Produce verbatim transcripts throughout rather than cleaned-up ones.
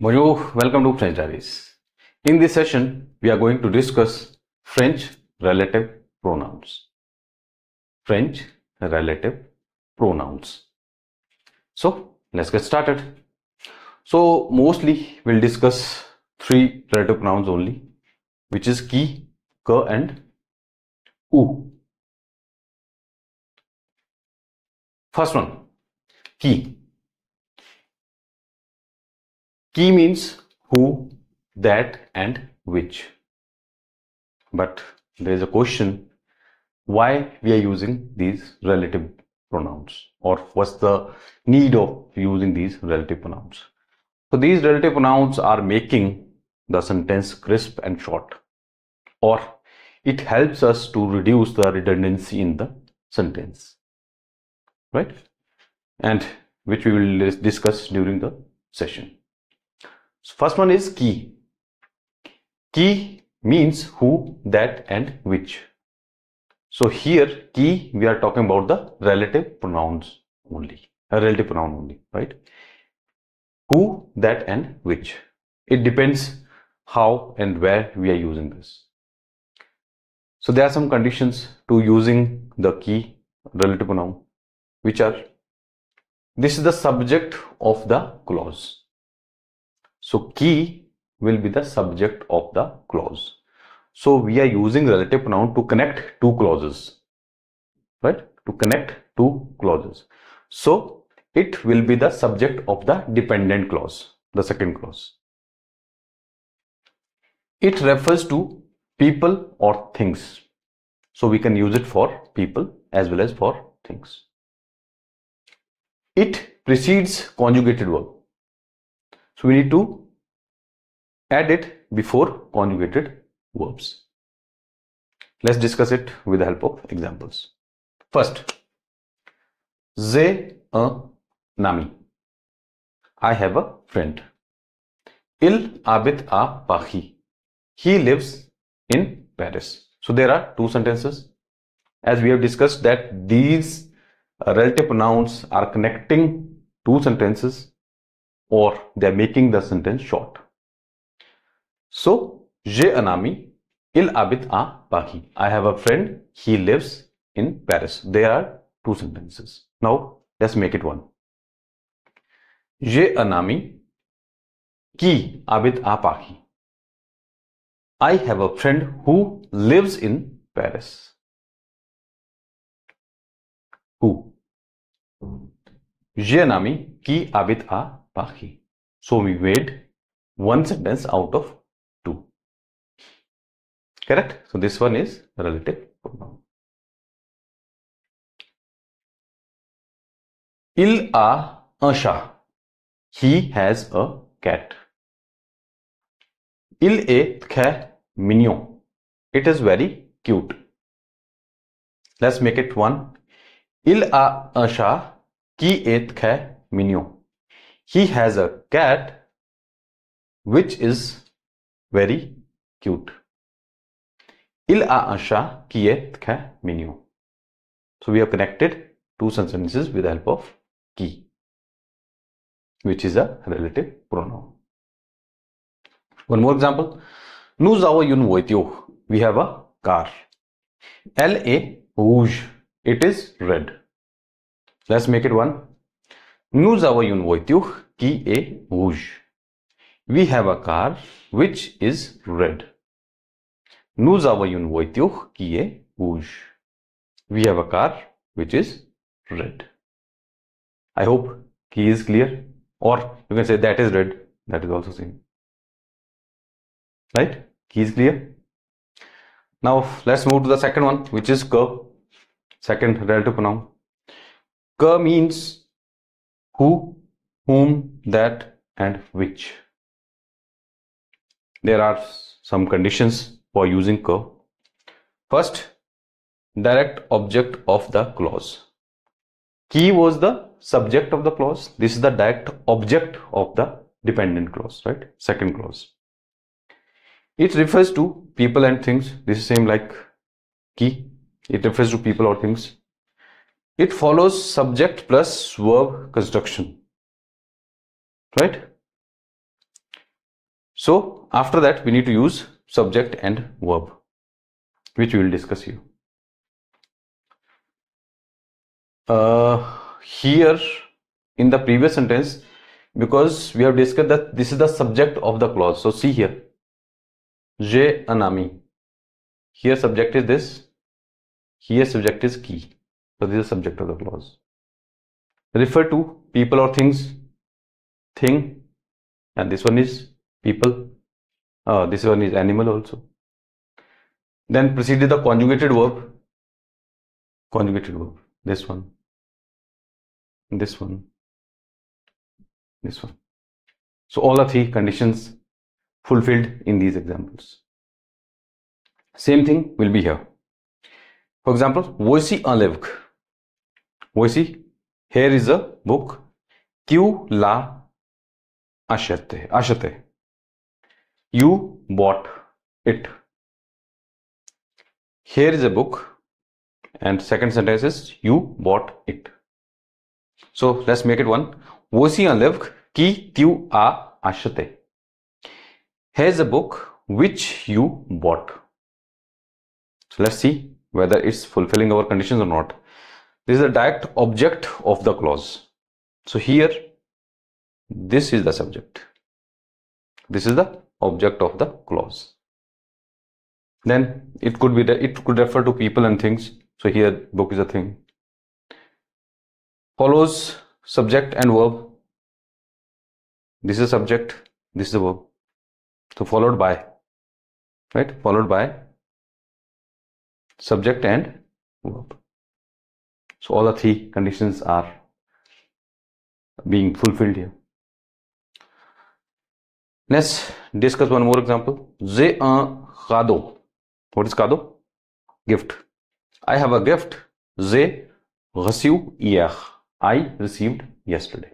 Bonjour, welcome to French Diaries. In this session, we are going to discuss French relative pronouns. French relative pronouns. So, let's get started. So, mostly we'll discuss three relative pronouns only, which is qui, que, and ou. First one, qui. Qui means who, that and which. But there is a question why we are using these relative pronouns, or what's the need of using these relative pronouns. So these relative pronouns are making the sentence crisp and short, or it helps us to reduce the redundancy in the sentence, right? And which we will discuss during the session. First one is qui. Qui means who, that and which. So here qui, we are talking about the relative pronouns only, a relative pronoun only, right? Who, that and which. It depends how and where we are using this. So there are some conditions to using the qui relative pronoun, which are: this is the subject of the clause. So qui will be the subject of the clause. So we are using relative pronoun to connect two clauses, right? To connect two clauses. So it will be the subject of the dependent clause, the second clause. It refers to people or things. So we can use it for people as well as for things. It precedes conjugated verb. So we need to add it before conjugated verbs. Let's discuss it with the help of examples. First, j'ai un ami. I have a friend. Il habite à Paris. He lives in Paris. So there are two sentences. As we have discussed that these relative pronouns are connecting two sentences, or they are making the sentence short. So, j'ai un ami, il habite à Paris. I have a friend, he lives in Paris. There are two sentences. Now, let's make it one. J'ai un ami qui habite à Paris. I have a friend who lives in Paris. Who? J'ai un ami qui habite à Paris. So we made one sentence out of two. Correct? So this one is relative pronoun. Il a un chat. He has a cat. Il est très mignon. It is very cute. Let's make it one. Il a un chat qui est très mignon. He has a cat which is very cute. Il a un chat qui est très mignon. So we have connected two sentences with the help of qui, which is a relative pronoun. One more example. Nous avons une voiture. We have a car. Elle est rouge. It is red. Let's make it one. Nous avons une voiture qui est rouge. We have a car which is red. Nous avons une voiture qui est rouge. We have a car which is red. I hope qui is clear, or you can say that is red. That is also same. Right? Qui is clear. Now let's move to the second one, which is que. Second relative pronoun. Que means who, whom, that, and which. There are some conditions for using que. First, direct object of the clause. Qui was the subject of the clause. This is the direct object of the dependent clause, right? Second clause. It refers to people and things. This is same like qui. It refers to people or things. It follows subject plus verb construction, right? So after that, we need to use subject and verb, which we will discuss here. Uh, here in the previous sentence, because we have discussed that this is the subject of the clause. So see here, j'ai un ami. Here subject is this. Here subject is qui. So this is subject of the clause. Refer to people or things, thing, and this one is people. Uh, this one is animal also. Then proceed with the conjugated verb. Conjugated verb. This one. This one. This one. So all the three conditions fulfilled in these examples. Same thing will be here. For example, voici un livre. Voici, here is a book. Tu l'as acheté. Acheté. You bought it. Here is a book. And second sentence is, you bought it. So let's make it one. Voici un livre qui tu as acheté. Here's a book which you bought. So let's see whether it's fulfilling our conditions or not. This is the direct object of the clause. So here, this is the subject. This is the object of the clause. Then it could be that it could refer to people and things. So here book is a thing. Follows subject and verb. This is a subject, this is a verb. So followed by, right? Followed by subject and verb. So all the three conditions are being fulfilled here. Let's discuss one more example. J'ai un cadeau. What is cadeau? Gift. I have a gift. J'ai reçu hier. I received yesterday.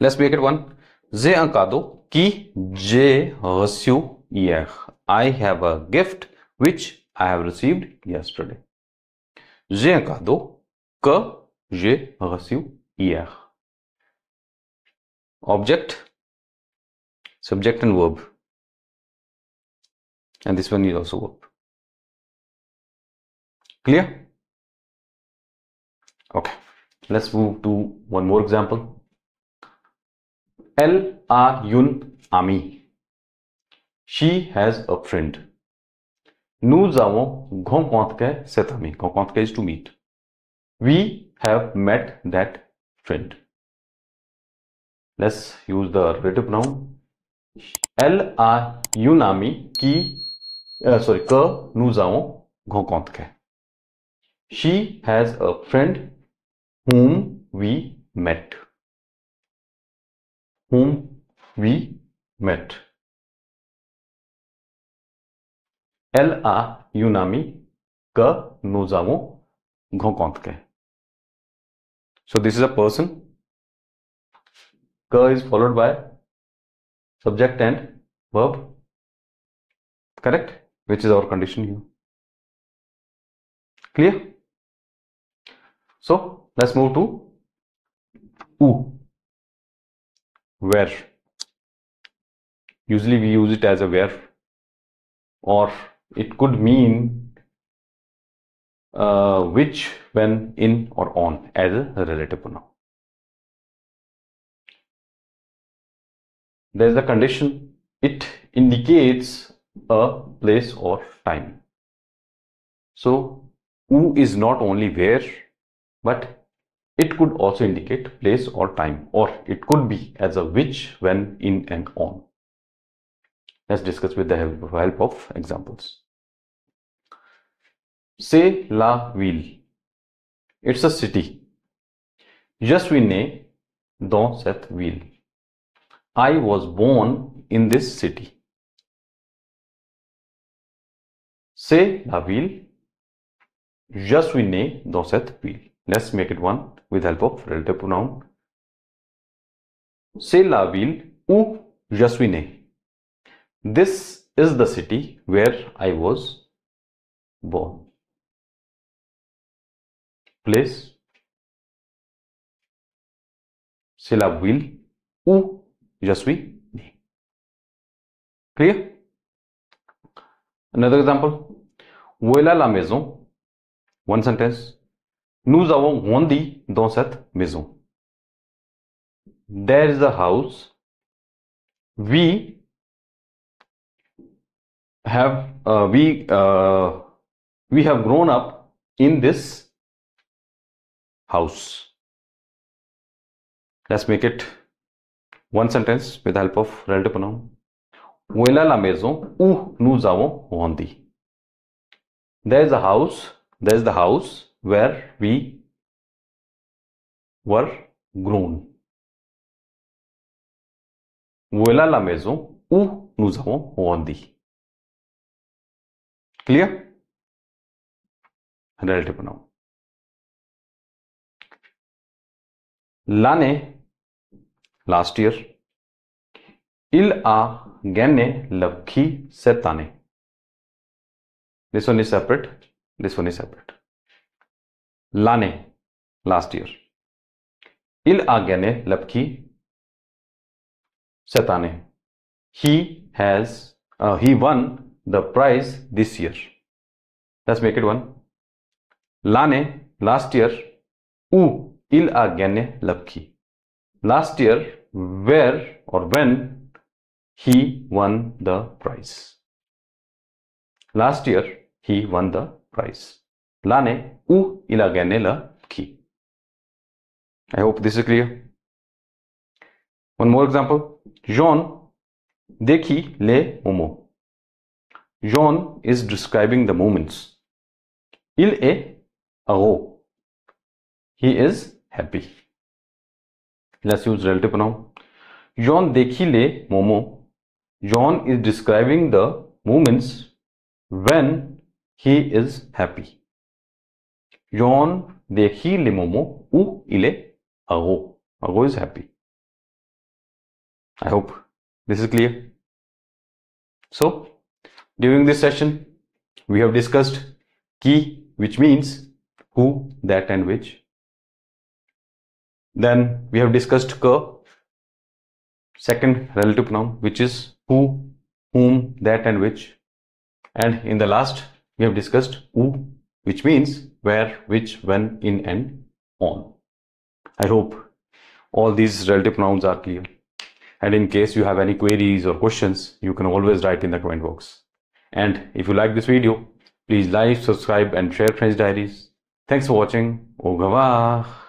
Let's make it one. J'ai un cadeau qui j'ai reçu hier. I have a gift which I have received yesterday. J'ai un cadeau que j'ai reçu hier. Object, subject and verb. And this one is also verb. Clear? Okay. Let's move to one more example. Elle a une amie. She has a friend. Nous avons rencontré cet ami. Rencontré is to meet. We have met that friend. Let's use the relative noun. Elle a une amie qui Uh, sorry, que nous avons rencontré. She has a friend whom we met. Whom we met. Elle a une amie que nous avons rencontré. So this is a person. Que is followed by subject and verb. Correct? Which is our condition here. Clear? So let's move to who, where. Usually we use it as a where, or it could mean uh, which, when, in, or on as a relative pronoun. There's the condition. It indicates a place or time. So who is not only where, but it could also indicate place or time, or it could be as a which, when, in, and on. Let's discuss with the help of examples. C'est la ville. It's a city. Je suis né dans cette ville. I was born in this city. C'est la ville. Je suis né dans cette ville. Let's make it one with help of relative pronoun. C'est la ville où je suis né. This is the city where I was born. Place. C'est la ville où je suis né. Clear? Another example. Voilà la maison. One sentence. Nous avons grandi dans cette maison. There is a house. We have uh, we uh, we have grown up in this house. Let's make it one sentence with the help of relative pronoun. Voilà la maison où nous avons grandi. There is a house. There is the house where we were grown. Voilà la maison où nous avons grandi. Clear? Relative pronoun. L'année, last year. Il a gagné le prix cette année. This one is separate. This one is separate. L'année, last year. Il a gagné le prix cette année. He has, uh, he won the prize this year. Let's make it one. L'année, last year, où il a gagné le prix. Last year, where or when he won the prize. Last year, he won the prize. L'année où il a gagné le prix. I hope this is clear. One more example. John décrit les moments. John is describing the moments. Il est heureux. He is happy. Let's use relative pronoun. John décrit les moments. John is describing the moments when he is happy. John décrit les moments où il est heureux. Heureux is happy. I hope this is clear. So, during this session, we have discussed qui, which means who, that and which. Then we have discussed que, second relative pronoun, which is who, whom, that and which. And in the last, we have discussed who, which means where, which, when, in and on. I hope all these relative pronouns are clear. And in case you have any queries or questions, you can always write in the comment box. And if you like this video, please like, subscribe and share French Diaries. Thanks for watching. Au revoir.